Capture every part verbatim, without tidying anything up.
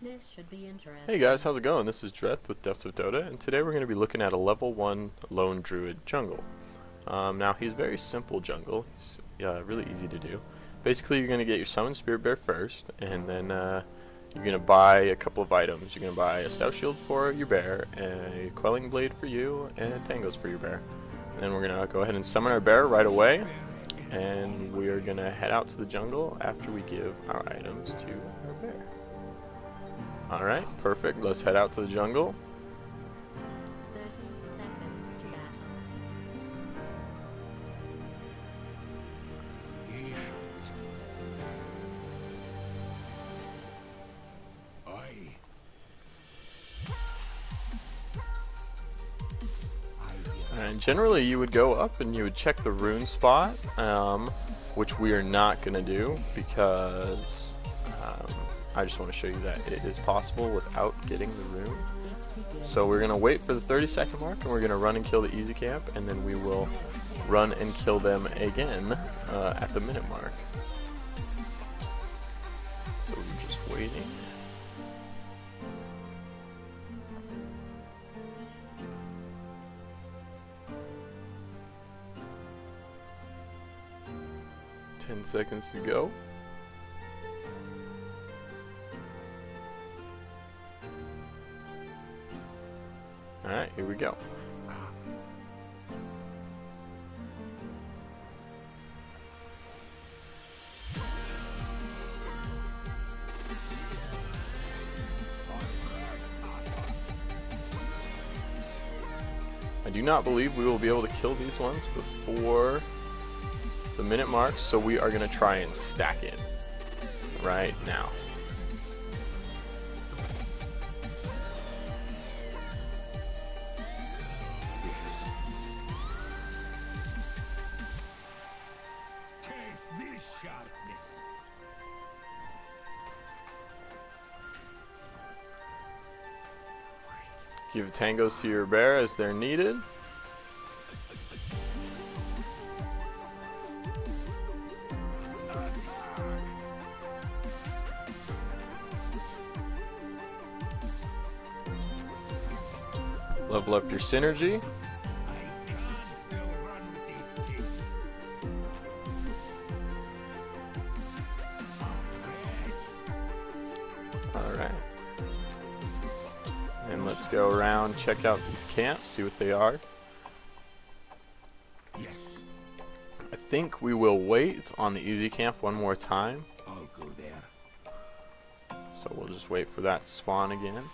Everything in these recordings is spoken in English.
This should be interesting. Hey guys, how's it going? This is Dreth with Depths of Dota, and today we're going to be looking at a level one Lone Druid jungle. Um, now he's a very simple jungle. He's uh, really easy to do. Basically, you're going to get your Summon Spirit Bear first, and then uh, you're going to buy a couple of items. You're going to buy a Stout Shield for your bear, a Quelling Blade for you, and Tangos for your bear. And then we're going to go ahead and summon our bear right away, and we are going to head out to the jungle after we give our items to our bear. Alright, perfect. Let's head out to the jungle. thirty seconds to battle. And generally you would go up and you would check the rune spot, um, which we are not going to do because um, I just want to show you that it is possible without getting the rune. So we're going to wait for the thirty second mark, and we're going to run and kill the easy camp, and then we will run and kill them again uh, at the minute mark. So we're just waiting. ten seconds to go. Alright, here we go. I do not believe we will be able to kill these ones before the minute mark, so we are going to try and stack it right now. Give tangos to your bear as they're needed. Level up your synergy. Alright. And let's go around, check out these camps, see what they are. Yes. I think we will wait on the easy camp one more time. I'll go there. So we'll just wait for that spawn again.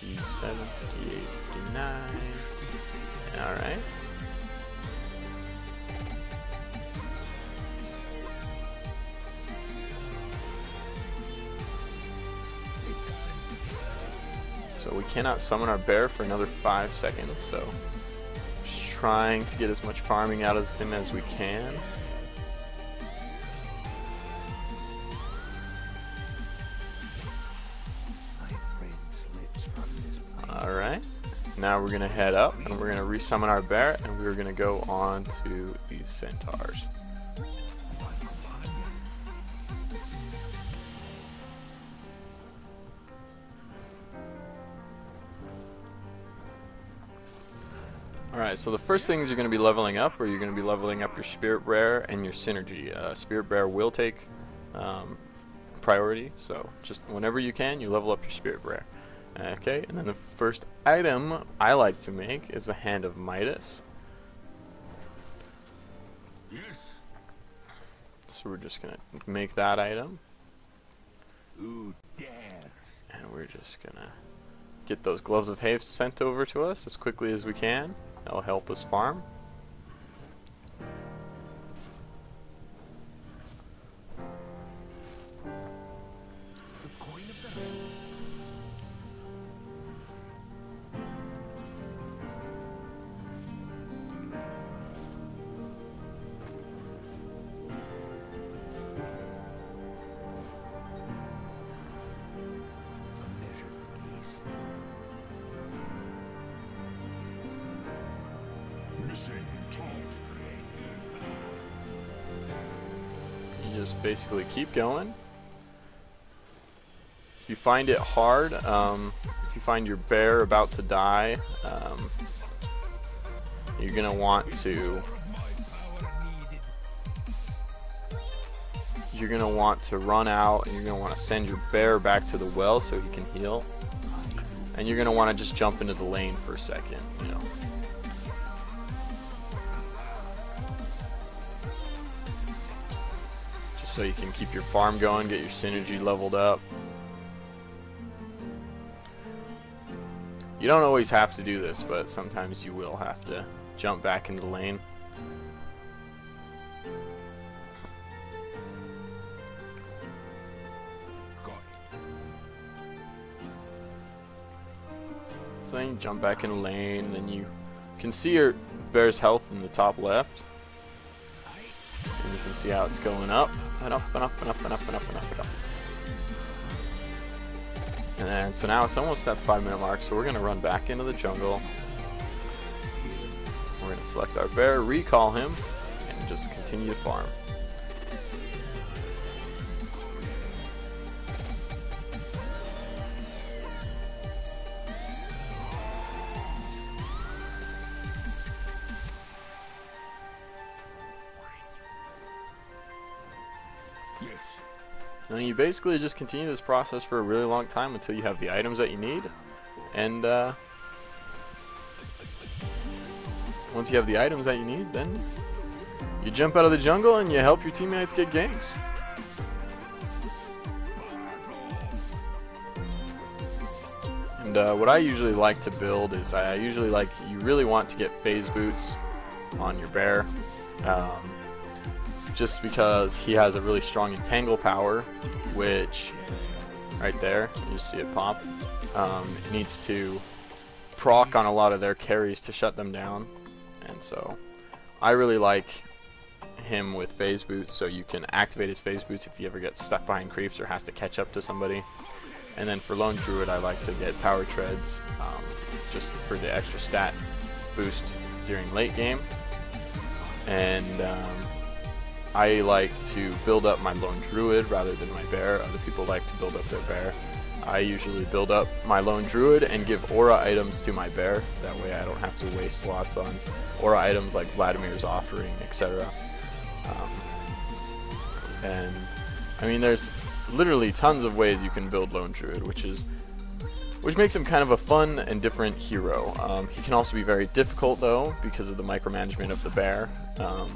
D seven, D eight, D nine. Alright. So we cannot summon our bear for another five seconds, so just trying to get as much farming out of him as we can. Alright, now we're going to head up and we're going to resummon our bear, and we're going to go on to these centaurs. Alright, so the first things you're going to be leveling up, or you're going to be leveling up your Spirit Bear and your Synergy. Uh, Spirit Bear will take um, priority, so just whenever you can, you level up your Spirit Bear. Okay, and then the first item I like to make is the Hand of Midas. Yes. So we're just going to make that item. Ooh, dare. And we're just going to get those Gloves of Haste sent over to us as quickly as we can. That'll help us farm. You just basically keep going. If you find it hard, um, if you find your bear about to die, um, you're gonna want to you're gonna want to run out, and you're gonna want to send your bear back to the well so he can heal, and you're gonna want to just jump into the lane for a second, you know. Just so you can keep your farm going, get your synergy leveled up. You don't always have to do this, but sometimes you will have to jump back into the lane. So you jump back in the lane, then you can see your bear's health in the top left. And you can see how it's going up and up and up and up and up and up and up and up. And so now it's almost at the five minute mark, so we're going to run back into the jungle. We're going to select our bear, recall him, and just continue to farm. And you basically just continue this process for a really long time until you have the items that you need, and uh, once you have the items that you need, then you jump out of the jungle and you help your teammates get ganks. And uh, what I usually like to build is I usually like you really want to get phase boots on your bear. Um, Just because he has a really strong entangle power, which right there, you just see it pop. Um, it needs to proc on a lot of their carries to shut them down, and so I really like him with phase boots. So you can activate his phase boots if he ever gets stuck behind creeps or has to catch up to somebody. And then for Lone Druid, I like to get power treads um, just for the extra stat boost during late game. And um, I like to build up my Lone Druid rather than my bear. Other people like to build up their bear. I usually build up my Lone Druid and give aura items to my bear. That way I don't have to waste slots on aura items like Vladimir's Offering, et cetera. Um, and I mean, there's literally tons of ways you can build Lone Druid, which is which makes him kind of a fun and different hero. Um, he can also be very difficult though because of the micromanagement of the bear. Um,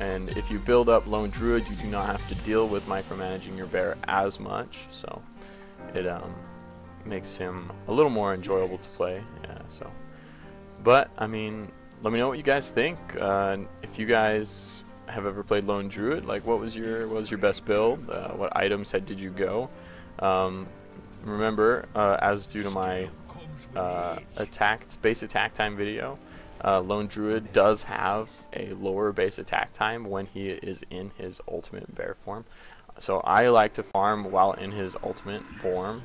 And if you build up Lone Druid, you do not have to deal with micromanaging your bear as much, so it um, makes him a little more enjoyable to play. Yeah, so, but I mean, let me know what you guys think. Uh, if you guys have ever played Lone Druid, like, what was your what was your best build? Uh, what item set did you go? Um, remember, uh, as due to my uh, attack base attack time video. Uh, Lone Druid does have a lower base attack time when he is in his ultimate bear form. So I like to farm while in his ultimate form.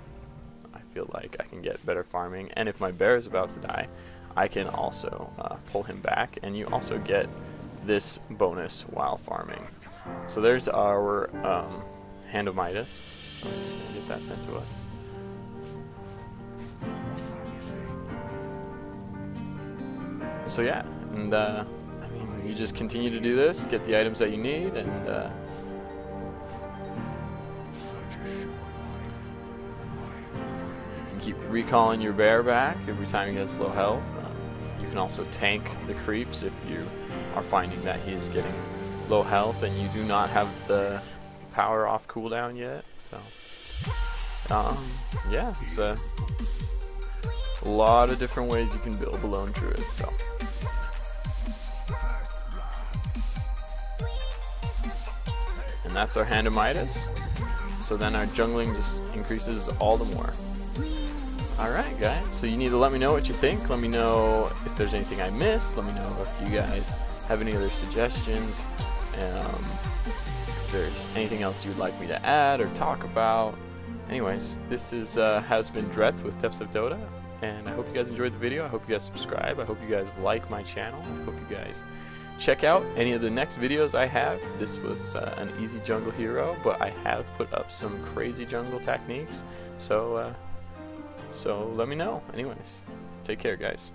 I feel like I can get better farming. And if my bear is about to die, I can also uh, pull him back. And you also get this bonus while farming. So there's our um, Hand of Midas. I'm just gonna get that sent to us. So yeah, and uh, I mean, you just continue to do this, get the items that you need, and uh, you can keep recalling your bear back every time he gets low health. Um, you can also tank the creeps if you are finding that he is getting low health and you do not have the power off cooldown yet. So um, yeah, it's a lot of different ways you can build a Lone Druid. So. And that's our Hand of Midas. So then our jungling just increases all the more. Alright guys, so you need to let me know what you think. Let me know if there's anything I missed. Let me know if you guys have any other suggestions. Um, if there's anything else you'd like me to add or talk about. Anyways, this is uh, has been Dreth with Depths of Dota. and I hope you guys enjoyed the video. I hope you guys subscribe. I hope you guys like my channel. I hope you guys check out any of the next videos I have. This was uh, an easy jungle hero, but I have put up some crazy jungle techniques, so uh, so let me know. Anyways, take care, guys.